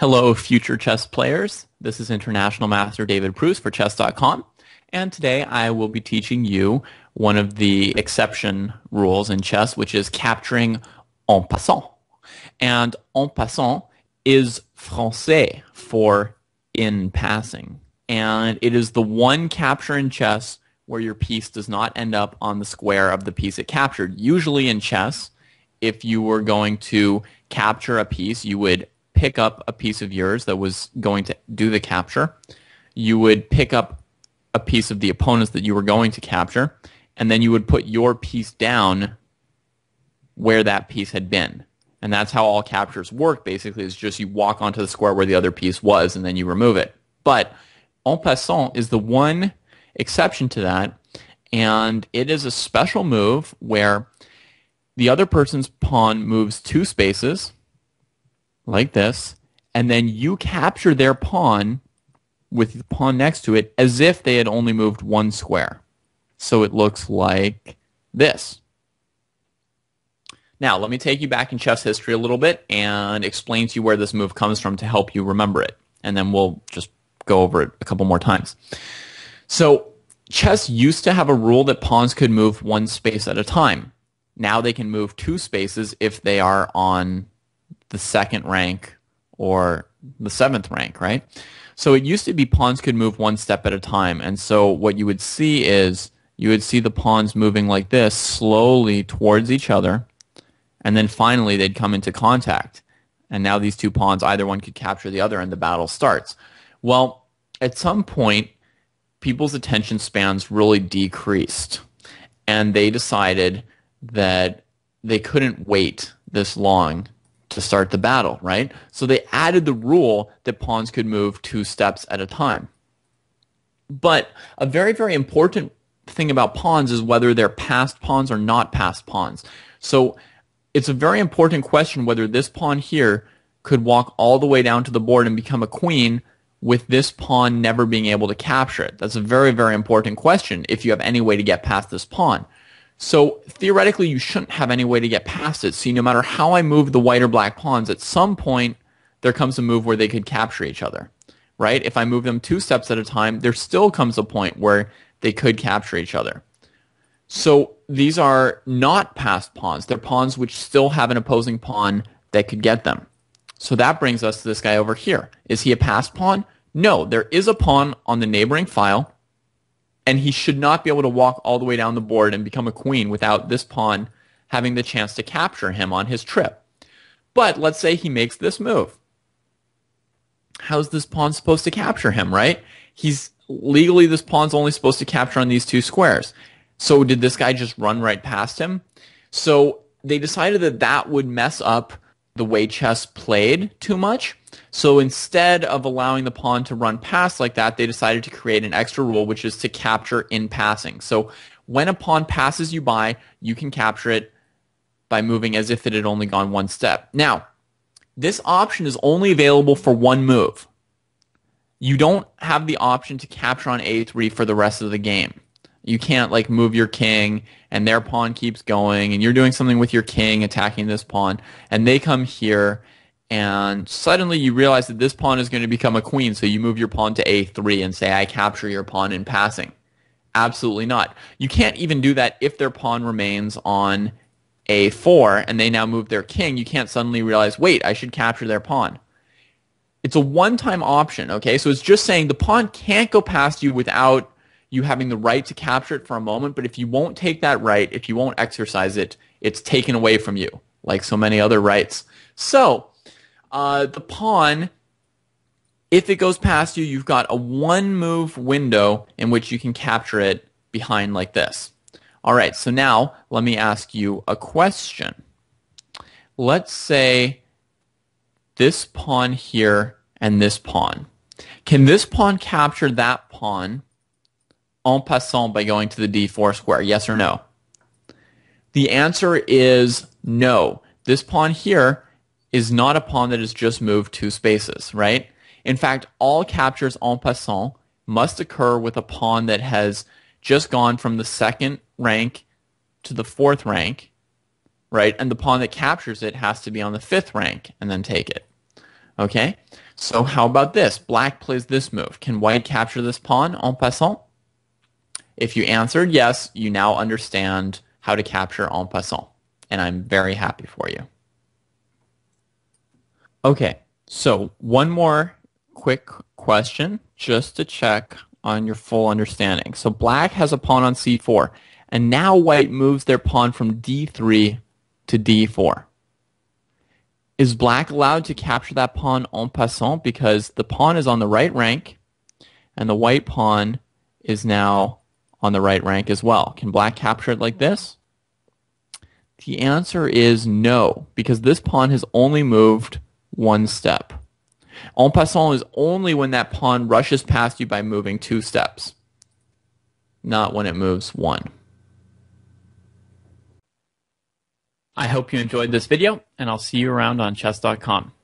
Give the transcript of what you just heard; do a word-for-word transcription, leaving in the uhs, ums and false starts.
Hello, future chess players. This is International Master David Pruess for chess dot com, and today I will be teaching you one of the exception rules in chess, which is capturing en passant. And en passant is français for in passing, and it is the one capture in chess where your piece does not end up on the square of the piece it captured. Usually in chess, if you were going to capture a piece, you would pick up a piece of yours that was going to do the capture. You would pick up a piece of the opponent's that you were going to capture, and then you would put your piece down where that piece had been. And that's how all captures work, basically, is just you walk onto the square where the other piece was, and then you remove it. But en passant is the one exception to that, and it is a special move where the other person's pawn moves two spaces, like this, and then you capture their pawn with the pawn next to it as if they had only moved one square. So it looks like this. Now, let me take you back in chess history a little bit and explain to you where this move comes from to help you remember it. And then we'll just go over it a couple more times. So chess used to have a rule that pawns could move one space at a time. Now they can move two spaces if they are on the second rank or the seventh rank, right? So it used to be pawns could move one step at a time. And so what you would see is you would see the pawns moving like this slowly towards each other. And then finally they'd come into contact. And now these two pawns, either one could capture the other and the battle starts. Well, at some point, people's attention spans really decreased. And they decided that they couldn't wait this long to start the battle, right? So they added the rule that pawns could move two steps at a time. But a very, very important thing about pawns is whether they're passed pawns or not passed pawns. So it's a very important question whether this pawn here could walk all the way down to the board and become a queen with this pawn never being able to capture it. That's a very, very important question if you have any way to get past this pawn. So theoretically, you shouldn't have any way to get past it. See, no matter how I move the white or black pawns, at some point, there comes a move where they could capture each other, right? If I move them two steps at a time, there still comes a point where they could capture each other. So these are not passed pawns. They're pawns which still have an opposing pawn that could get them. So that brings us to this guy over here. Is he a passed pawn? No, there is a pawn on the neighboring file, and he should not be able to walk all the way down the board and become a queen without this pawn having the chance to capture him on his trip. But let's say he makes this move. How's this pawn supposed to capture him, right? He's legally, this pawn's only supposed to capture on these two squares. So did this guy just run right past him? So they decided that that would mess up the way chess played too much. So instead of allowing the pawn to run past like that, they decided to create an extra rule, which is to capture in passing. So when a pawn passes you by, you can capture it by moving as if it had only gone one step. Now, this option is only available for one move. You don't have the option to capture on a three for the rest of the game. You can't like move your king and their pawn keeps going and you're doing something with your king attacking this pawn and they come here and suddenly you realize that this pawn is going to become a queen, so you move your pawn to a three and say, I capture your pawn in passing. Absolutely not. You can't even do that if their pawn remains on a four and they now move their king. You can't suddenly realize, wait, I should capture their pawn. It's a one-time option, okay? So it's just saying the pawn can't go past you without you having the right to capture it for a moment, but if you won't take that right, if you won't exercise it, it's taken away from you, like so many other rights. So uh, the pawn, if it goes past you, you've got a one-move window in which you can capture it behind like this. All right, so now let me ask you a question. Let's say this pawn here and this pawn. Can this pawn capture that pawn en passant by going to the d four square, yes or no? The answer is no. This pawn here is not a pawn that has just moved two spaces, right? In fact, all captures en passant must occur with a pawn that has just gone from the second rank to the fourth rank, right? And the pawn that captures it has to be on the fifth rank and then take it. Okay? So how about this? Black plays this move. Can white capture this pawn en passant? If you answered yes, you now understand how to capture en passant. And I'm very happy for you. Okay, so one more quick question just to check on your full understanding. So black has a pawn on c four, and now white moves their pawn from d three to d four. Is black allowed to capture that pawn en passant because the pawn is on the right rank and the white pawn is now on the right rank as well? Can black capture it like this? The answer is no, because this pawn has only moved one step. En passant is only when that pawn rushes past you by moving two steps, not when it moves one. I hope you enjoyed this video, and I'll see you around on chess dot com.